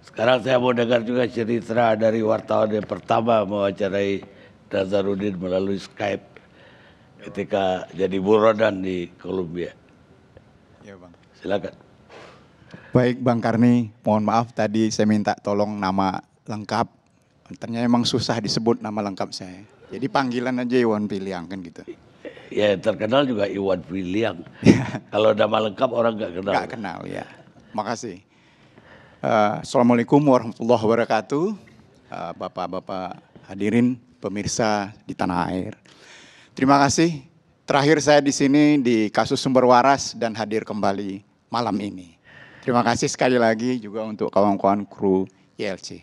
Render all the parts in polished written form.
Sekarang saya mau dengar juga cerita dari wartawan yang pertama mewawancarai Nazarudin melalui Skype ketika jadi buronan di Kolombia. Ya, Bang. Silakan. Baik, Bang Karni, mohon maaf tadi saya minta tolong nama lengkap. Ternyata emang susah disebut nama lengkap saya. Jadi panggilan aja Iwan Piliang kan gitu. Ya, terkenal juga Iwan Piliang. Kalau nama lengkap orang nggak kenal. Nggak kenal, ya. Makasih. Assalamualaikum warahmatullahi wabarakatuh, Bapak-Bapak hadirin, pemirsa di tanah air. Terima kasih. Terakhir saya di sini di kasus Sumber Waras dan hadir kembali malam ini. Terima kasih sekali lagi juga untuk kawan-kawan kru YLC.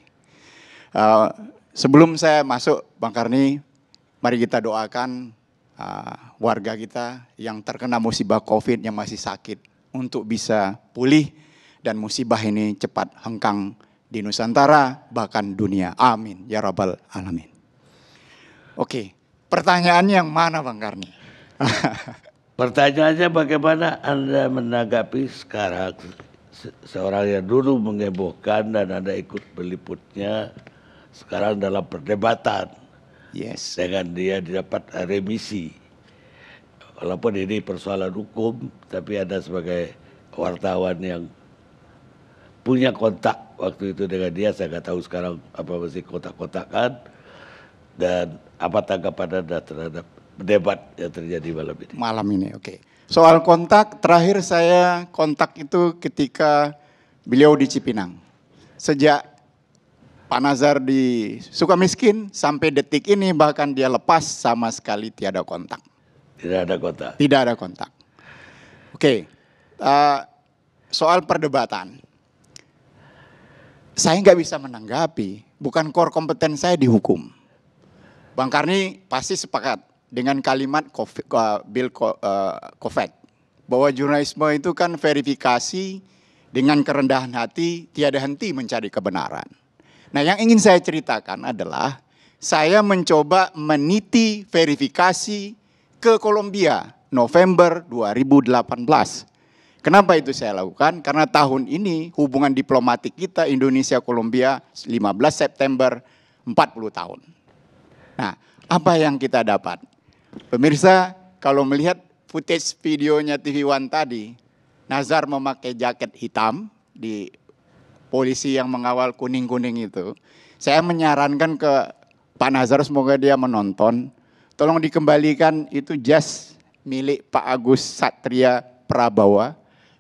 Sebelum saya masuk, Bang Karni, mari kita doakan warga kita yang terkena musibah COVID yang masih sakit untuk bisa pulih. Dan musibah ini cepat hengkang di Nusantara, bahkan dunia. Amin. Ya Rabbal Alamin. Oke, pertanyaan yang mana Bang Karni? Pertanyaannya bagaimana Anda menanggapi sekarang seorang yang dulu menghebohkan dan Anda ikut meliputnya sekarang dalam perdebatan. Yes. Dengan dia didapat remisi. Walaupun ini persoalan hukum, tapi Anda sebagai wartawan yang punya kontak waktu itu dengan dia, saya nggak tahu sekarang apa masih kontak-kontakan, dan apa tanggapan Anda terhadap debat yang terjadi malam ini? Malam ini, oke. Okay. Soal kontak, terakhir saya kontak itu ketika beliau di Cipinang. Sejak Pak Nazar di Sukamiskin sampai detik ini bahkan dia lepas sama sekali tiada kontak. Tidak ada kontak? Tidak ada kontak. Oke, okay. Soal perdebatan. Saya nggak bisa menanggapi, bukan core kompeten saya dihukum. Bang Karni pasti sepakat dengan kalimat Bill Kovac, bahwa jurnalisme itu kan verifikasi dengan kerendahan hati, tiada henti mencari kebenaran. Nah, yang ingin saya ceritakan adalah saya mencoba meniti verifikasi ke Kolombia November 2018. Kenapa itu saya lakukan? Karena tahun ini hubungan diplomatik kita Indonesia-Kolombia 15 September 40 tahun. Nah, apa yang kita dapat? Pemirsa, kalau melihat footage videonya TV One tadi, Nazar memakai jaket hitam di polisi yang mengawal kuning-kuning itu. Saya menyarankan ke Pak Nazar, semoga dia menonton, tolong dikembalikan itu jas milik Pak Agus Satria Prabawa.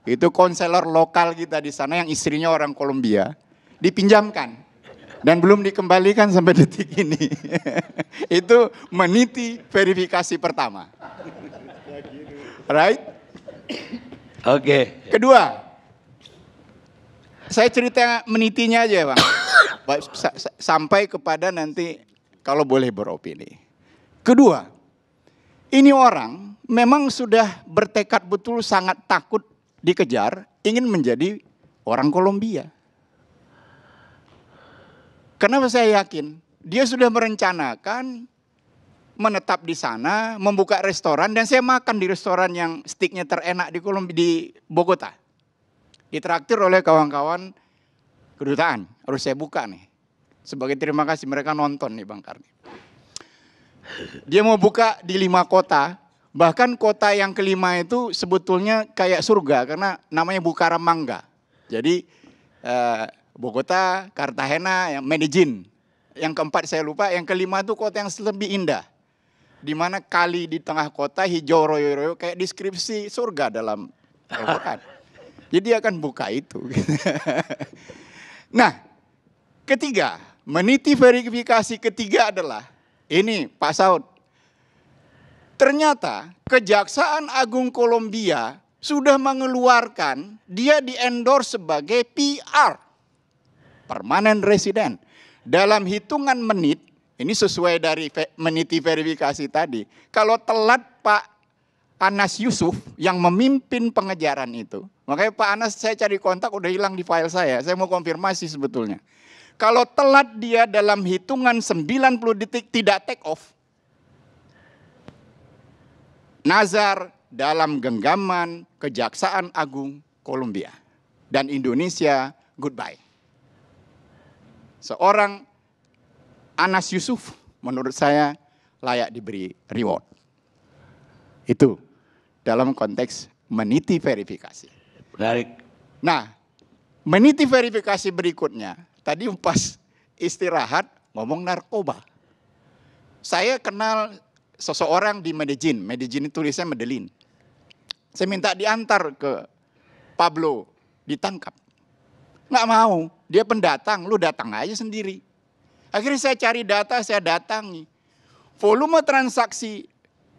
Itu konselor lokal kita di sana yang istrinya orang Kolombia, dipinjamkan dan belum dikembalikan sampai detik ini. Itu meniti verifikasi pertama. Right? Oke. Okay. Kedua, saya cerita menitinya aja Bang. Sampai kepada nanti kalau boleh beropini. Kedua, ini orang memang sudah bertekad betul sangat takut dikejar, ingin menjadi orang Kolombia. Kenapa saya yakin? Dia sudah merencanakan menetap di sana, membuka restoran, dan saya makan di restoran yang steaknya terenak di Kolombia, di Bogota. Ditraktir oleh kawan-kawan kedutaan, harus saya buka nih. Sebagai terima kasih mereka nonton nih Bang Karni. Dia mau buka di 5 kota. Bahkan kota yang kelima itu sebetulnya kayak surga karena namanya Bukaramangga. Jadi Bogota, Cartagena, Medellin. Yang keempat saya lupa, yang kelima itu kota yang lebih indah. Di mana kali di tengah kota hijau royo-royo kayak deskripsi surga dalam Al-Quran. Jadi akan buka itu. Nah, ketiga, meniti verifikasi ketiga adalah ini Pak Saud. Ternyata Kejaksaan Agung Kolombia sudah mengeluarkan dia di-endorse sebagai PR, permanent resident. Dalam hitungan menit, ini sesuai dari meniti verifikasi tadi, kalau telat Pak Anas Yusuf yang memimpin pengejaran itu, makanya Pak Anas saya cari kontak udah hilang di file saya mau konfirmasi sebetulnya. Kalau telat dia dalam hitungan 90 detik tidak take off, Nazar dalam genggaman Kejaksaan Agung Kolombia dan Indonesia goodbye. seorang Anas Yusuf menurut saya layak diberi reward. Itu dalam konteks meniti verifikasi. Menarik. Nah, meniti verifikasi berikutnya, tadi pas istirahat ngomong narkoba. Saya kenal seseorang di Medellin, Medellin itu tulisnya Medellin. Saya minta diantar ke Pablo, ditangkap. Nggak mau, dia pendatang, lu datang aja sendiri. Akhirnya saya cari data, saya datangi. Volume transaksi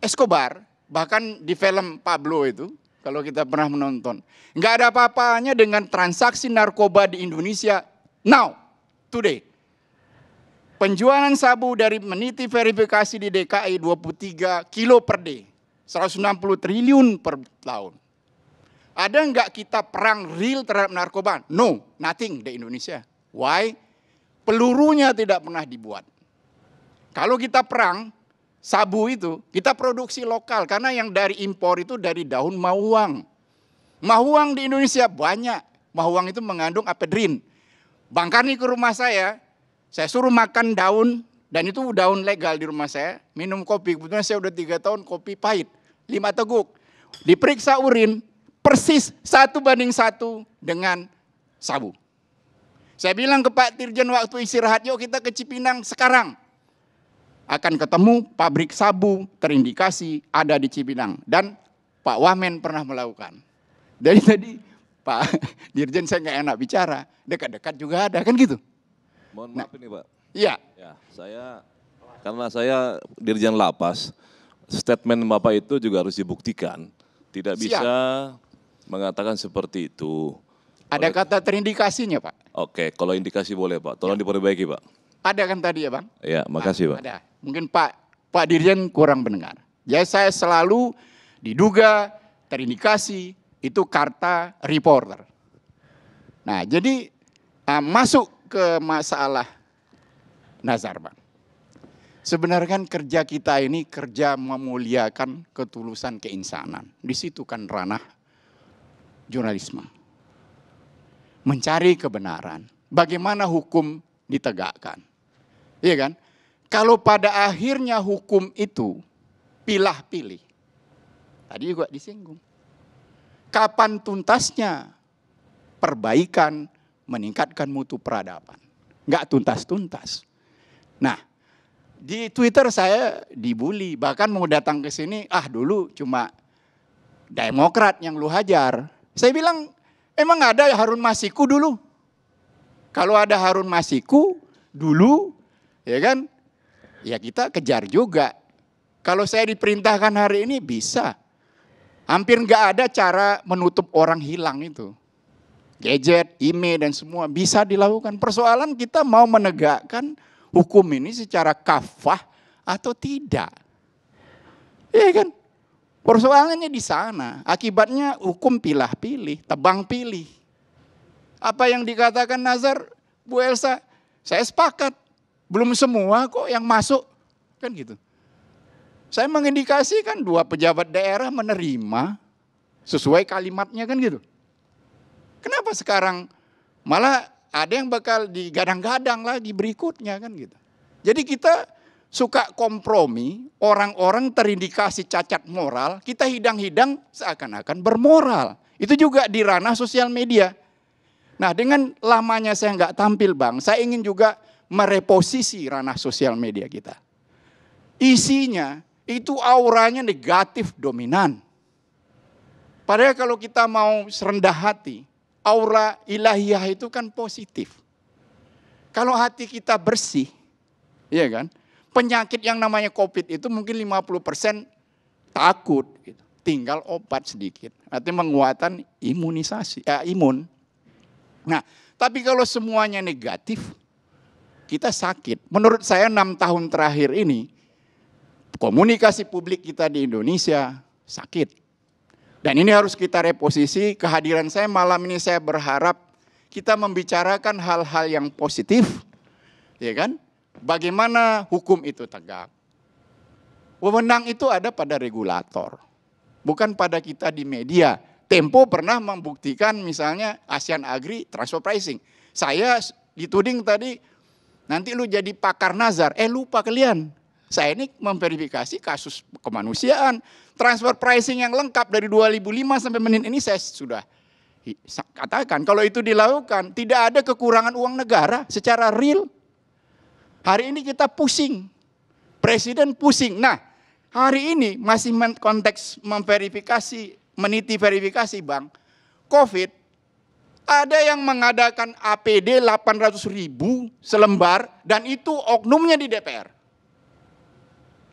Escobar, bahkan di film Pablo itu, kalau kita pernah menonton, nggak ada apa-apanya dengan transaksi narkoba di Indonesia now, today. Penjualan sabu dari meniti verifikasi di DKI 23 kilo per day, 160 triliun per tahun. Ada nggak kita perang real terhadap narkoba? No, nothing di Indonesia. Why? Pelurunya tidak pernah dibuat. Kalau kita perang sabu itu, kita produksi lokal karena yang dari impor itu dari daun mahuang. Mahuang di Indonesia banyak. Mahuang itu mengandung apedrin. Bang Karni ke rumah saya suruh makan daun, dan itu daun legal di rumah saya, minum kopi. Kebetulan saya udah 3 tahun kopi pahit, 5 teguk. Diperiksa urin, persis 1:1 dengan sabu. Saya bilang ke Pak Dirjen waktu istirahat, yuk kita ke Cipinang sekarang. Akan ketemu pabrik sabu terindikasi ada di Cipinang. Dan Pak Wamen pernah melakukan. Dari tadi Pak Dirjen saya nggak enak bicara, dekat-dekat juga ada, kan gitu. Mohon maaf ini Pak. Iya. Ya, karena saya Dirjen Lapas, statement Bapak itu juga harus dibuktikan. Tidak bisa mengatakan seperti itu. Ada kata terindikasinya Pak. Oke, kalau indikasi boleh Pak, tolong diperbaiki Pak. Ada kan tadi ya Bang? Iya, makasih Pak. Ada. Mungkin Pak Dirjen kurang mendengar. Ya, saya selalu diduga terindikasi itu karta reporter. Nah, jadi masuk ke masalah Nazar, Bang. Sebenarnya kan kerja kita ini kerja memuliakan ketulusan keinsanan. Di situ kan ranah jurnalisme. Mencari kebenaran. Bagaimana hukum ditegakkan. Iya kan? Kalau pada akhirnya hukum itu pilah-pilih. Tadi juga disinggung. Kapan tuntasnya perbaikan meningkatkan mutu peradaban. Nggak tuntas-tuntas. Nah, di Twitter saya dibully. Bahkan mau datang ke sini, dulu cuma Demokrat yang lu hajar. Saya bilang, emang ada Harun Masiku dulu? Kalau ada Harun Masiku dulu, ya kan? Ya kita kejar juga. Kalau saya diperintahkan hari ini bisa. Hampir nggak ada cara menutup orang hilang itu. Gadget, email dan semua bisa dilakukan. Persoalan kita mau menegakkan hukum ini secara kafah atau tidak. Iya kan? Persoalannya di sana. Akibatnya hukum pilah-pilih, tebang pilih. Apa yang dikatakan Nazar, Bu Elsa, saya sepakat. Belum semua kok yang masuk. Kan gitu. Saya mengindikasikan 2 pejabat daerah menerima sesuai kalimatnya kan gitu. Kenapa sekarang malah ada yang bakal digadang-gadang lagi berikutnya kan gitu. Jadi kita suka kompromi, orang-orang terindikasi cacat moral, kita hidang-hidang seakan-akan bermoral. Itu juga di ranah sosial media. Nah dengan lamanya saya nggak tampil Bang, saya ingin juga mereposisi ranah sosial media kita. Isinya itu auranya negatif dominan. Padahal kalau kita mau serendah hati, aura ilahiyah itu kan positif. Kalau hati kita bersih, iya kan? Penyakit yang namanya COVID itu mungkin 50% takut, gitu. Tinggal obat sedikit. Artinya menguatkan imunisasi, imun. Nah, tapi kalau semuanya negatif, kita sakit. Menurut saya 6 tahun terakhir ini, komunikasi publik kita di Indonesia sakit. Dan ini harus kita reposisi, kehadiran saya malam ini saya berharap kita membicarakan hal-hal yang positif, ya kan? Bagaimana hukum itu tegak. Wewenang itu ada pada regulator, bukan pada kita di media. Tempo pernah membuktikan misalnya Asian Agri transfer pricing. Saya dituding tadi Nanti lu jadi pakar nazar, lupa kalian. Saya ini memverifikasi kasus kemanusiaan, transfer pricing yang lengkap dari 2005 sampai menit ini saya sudah katakan. Kalau itu dilakukan, tidak ada kekurangan uang negara secara real. Hari ini kita pusing, presiden pusing. Nah, hari ini masih konteks memverifikasi, meniti verifikasi bang, COVID, ada yang mengadakan APD 800.000 selembar dan itu oknumnya di DPR.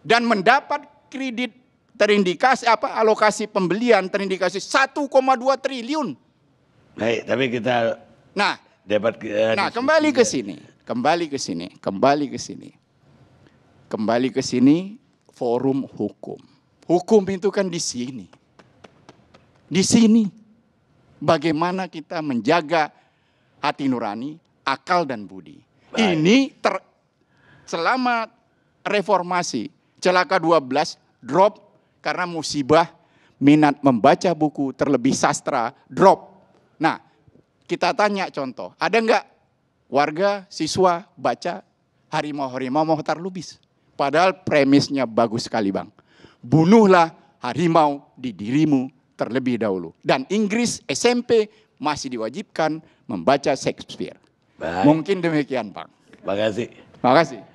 Dan mendapat kredit terindikasi alokasi pembelian terindikasi 1,2 triliun. Baik, tapi kita kembali ke sini. Forum hukum. Hukum itu kan di sini. Di sini. Bagaimana kita menjaga hati nurani, akal dan budi. Baik. Ini selama reformasi celaka 12 drop karena musibah minat membaca buku terlebih sastra drop. Nah, kita tanya contoh, ada nggak warga siswa baca Harimau-Harimau Mochtar Lubis? Padahal premisnya bagus sekali bang. Bunuhlah harimau di dirimu terlebih dahulu. Dan Inggris SMP masih diwajibkan membaca Shakespeare. Baik. Mungkin demikian, Bang. Makasih. Makasih.